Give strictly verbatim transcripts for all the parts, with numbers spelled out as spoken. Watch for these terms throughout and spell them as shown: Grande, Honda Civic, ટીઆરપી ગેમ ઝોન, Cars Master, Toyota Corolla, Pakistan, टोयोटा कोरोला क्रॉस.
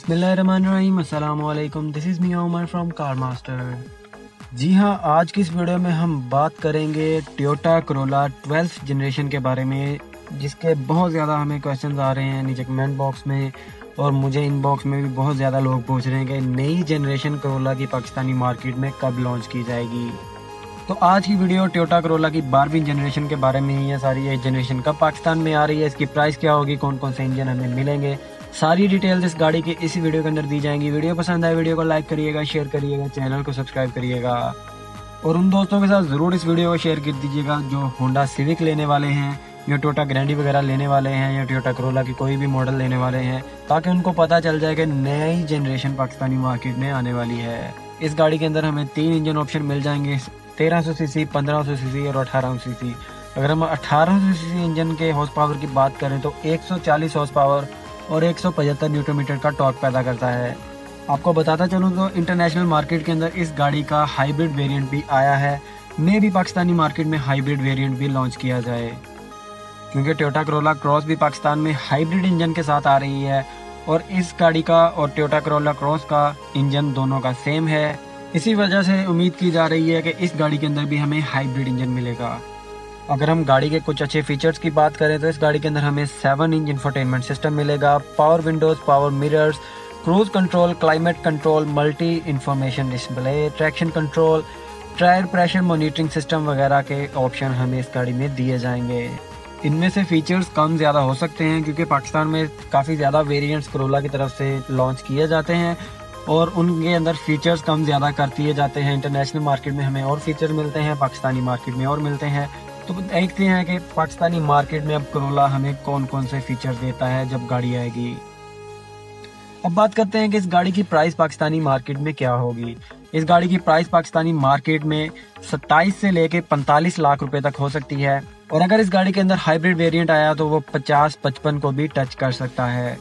बिस्मिल्लाहिर्रहमानिर्रहीम, अस्सलामुअलैकुम। This is me Umar from car master. जी हाँ, आज की इस वीडियो में हम बात करेंगे टोयोटा कोरोला ट्वेल्थ जनरेशन के बारे में, जिसके बहुत ज़्यादा हमें क्वेश्चंस आ रहे हैं नीचे कमेंट बॉक्स में, और मुझे इनबॉक्स में भी बहुत ज़्यादा लोग पूछ रहे हैं कि नई जनरेशन कोरोला की पाकिस्तानी मार्केट में कब लॉन्च की जाएगी। तो आज की वीडियो टोयोटा कोरोला की बारहवीं जनरेशन के बारे में ही है सारी। ये जनरेशन कब पाकिस्तान में आ रही है, इसकी प्राइस क्या होगी, कौन कौन से इंजन हमें मिलेंगे, सारी डिटेल्स इस गाड़ी की इसी वीडियो के अंदर दी जाएंगी। वीडियो पसंद आए वीडियो को लाइक करिएगा, शेयर करिएगा, चैनल को सब्सक्राइब करिएगा, और उन दोस्तों के साथ ज़रूर इस वीडियो को शेयर कर दीजिएगा जो होंडा सिविक लेने वाले हैं, या टोयोटा ग्रैंडी वगैरह लेने वाले हैं, या टोयोटा कोरोला की कोई भी मॉडल लेने वाले हैं, ताकि उनको पता चल जाए कि नई जनरेशन पाकिस्तानी मार्केट में आने वाली है। इस गाड़ी के अंदर हमें तीन इंजन ऑप्शन मिल जाएंगे, तेरह सौ सीसी, पंद्रह सौ सीसी और अठारह सौ सीसी। अगर हम अठारह सौ सीसी इंजन के हॉर्स पावर की बात करें तो एक सौ चालीस हॉर्स पावर और एक सौ पचहत्तर न्यूटन मीटर का टॉर्क पैदा करता है। आपको बताता चलूँ तो इंटरनेशनल मार्केट के अंदर इस गाड़ी का हाइब्रिड वेरिएंट भी आया है। मे भी पाकिस्तानी मार्केट में हाइब्रिड वेरिएंट भी लॉन्च किया जाए, क्योंकि टोयोटा कोरोला क्रॉस भी पाकिस्तान में हाइब्रिड इंजन के साथ आ रही है, और इस गाड़ी का और टोयोटा कोरोला क्रॉस का इंजन दोनों का सेम है। इसी वजह से उम्मीद की जा रही है कि इस गाड़ी के अंदर भी हमें हाइब्रिड इंजन मिलेगा। अगर हम गाड़ी के कुछ अच्छे फीचर्स की बात करें तो इस गाड़ी के अंदर हमें सेवन इंच इंफोटेनमेंट सिस्टम मिलेगा, power windows, power mirrors, cruise control, climate control, multi information display, traction control, tyre pressure monitoring system वगैरह के ऑप्शन हमें इस गाड़ी में दिए जाएंगे। इनमें से फीचर्स कम ज़्यादा हो सकते हैं, क्योंकि पाकिस्तान में काफ़ी ज़्यादा वेरिएंट्स कोरोला की तरफ से लॉन्च किए जाते हैं और उनके अंदर फीचर्स कम ज़्यादा कर दिए जाते हैं। इंटरनेशनल मार्केट में हमें और फीचर मिलते हैं, पाकिस्तानी मार्केट में और मिलते हैं। तो देखते हैं कि पाकिस्तानी मार्केट में अब कोरोला हमें कौन कौन से फीचर देता है जब गाड़ी आएगी। अब बात करते हैं कि इस गाड़ी की प्राइस पाकिस्तानी मार्केट में क्या होगी। इस गाड़ी की प्राइस पाकिस्तानी मार्केट में सत्ताईस से लेकर पैंतालीस लाख रुपए तक हो सकती है, और अगर इस गाड़ी के अंदर हाइब्रिड वेरिएंट आया तो वो पचास पचपन को भी टच कर सकता है।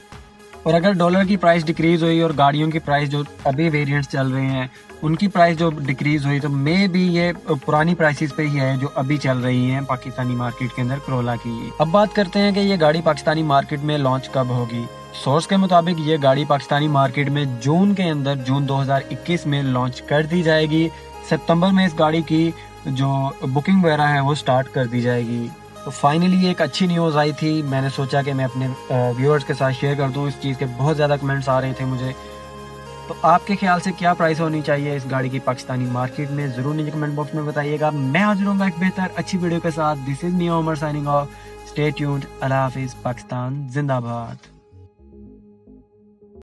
और अगर डॉलर की प्राइस डिक्रीज़ हुई और गाड़ियों की प्राइस जो अभी वेरिएंट्स चल रहे हैं उनकी प्राइस जो डिक्रीज़ हुई तो मे भी ये पुरानी प्राइसेस पे ही है जो अभी चल रही हैं पाकिस्तानी मार्केट के अंदर कोरोला की। अब बात करते हैं कि ये गाड़ी पाकिस्तानी मार्केट में लॉन्च कब होगी। सोर्स के मुताबिक ये गाड़ी पाकिस्तानी मार्केट में जून के अंदर, जून दो हज़ार इक्कीस में लॉन्च कर दी जाएगी। सितंबर में इस गाड़ी की जो बुकिंग वगैरह है वो स्टार्ट कर दी जाएगी। तो फाइनली एक अच्छी न्यूज़ आई थी, मैंने सोचा कि मैं अपने व्यूअर्स के साथ शेयर कर दूं। इस चीज़ के बहुत ज़्यादा कमेंट्स आ रहे थे मुझे। तो आपके ख्याल से क्या प्राइस होनी चाहिए इस गाड़ी की पाकिस्तानी मार्केट में, ज़रूर नीचे कमेंट बॉक्स में बताइएगा। मैं हाजिर हूँगा एक बेहतर अच्छी वीडियो के साथ। This is me Umar signing off. Stay tuned. अल्लाह हाफिज़। पाकिस्तान जिंदाबाद।